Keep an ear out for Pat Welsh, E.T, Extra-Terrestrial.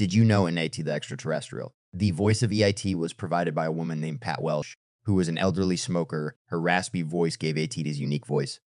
Did you know in E.T. the Extraterrestrial, the voice of E.T. was provided by a woman named Pat Welsh, who was an elderly smoker. Her raspy voice gave E.T. his unique voice.